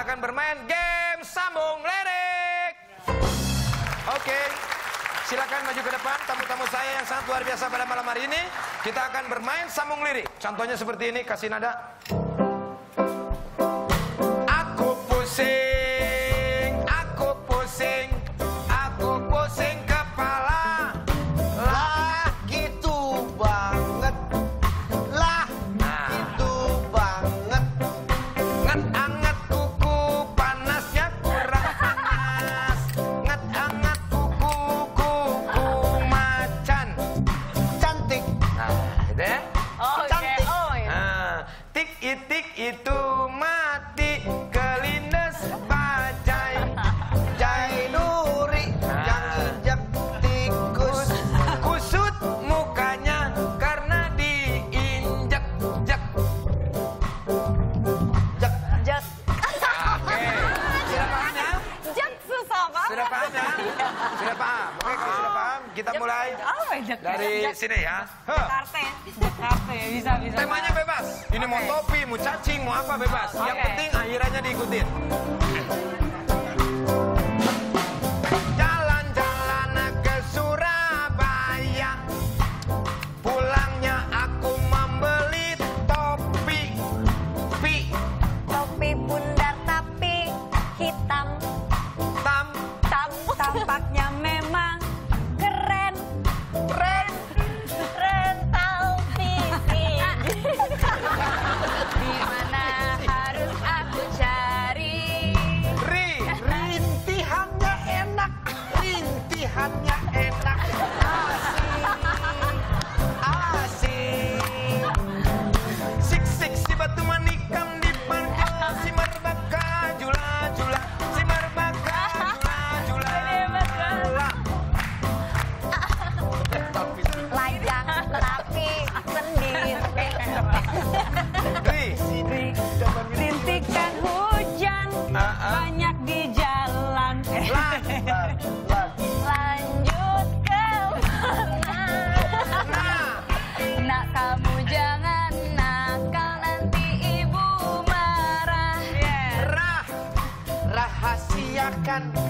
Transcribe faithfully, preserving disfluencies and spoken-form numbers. kita akan bermain game Sambung Lirik. Oke, silakan maju ke depan tamu-tamu saya yang sangat luar biasa pada malam hari ini. Kita akan bermain Sambung Lirik. Contohnya seperti ini, kasih nada. Aku pusing, aku pusing, aku pusing kepala. Lah gitu banget, lah gitu banget. Nget-anget kuku panasnya kurang panas. Nget-anget kuku kuku macan. Cantik. Nah, gitu ya. Oh, cantik. Yeah. Oh, yeah. Nah, tik-itik itu mati. Kelindes bajai. Jai nuri. Yang injak tikus. Kusut mukanya karena diinjak. Jak. Jak. Jak. Oke. Sudah paham ya? Jak susah banget. Sudah paham ya? Sudah paham. Oke, kalau sudah paham kita mulai dari sini ya. Jakarta. Jakarta ya, bisa, bisa. Temanya bebas. Ini mau topi, mau cacing, mau apa bebas. Yang penting akhirannya diikutin. Jalan-jalan ke Surabaya. Pulangnya aku membeli topi. Pi. Topi bundar tapi hitam. Tam. Tam. Tampaknya memang keren. Keren. Rental T V. Di mana harus aku cari? Ri. Rintihannya enak. Rintihannya enak. Asik. Asik. Sik sik si batu manikam di pergel si merbaka jula jula si merbaka jula jula. Lajang tapi sendiri. Ri. Rintikan hujan banyak di jalan. Lanjut ke mana? Nak kamu jangan nakal nanti ibu marah. Rahasiakan.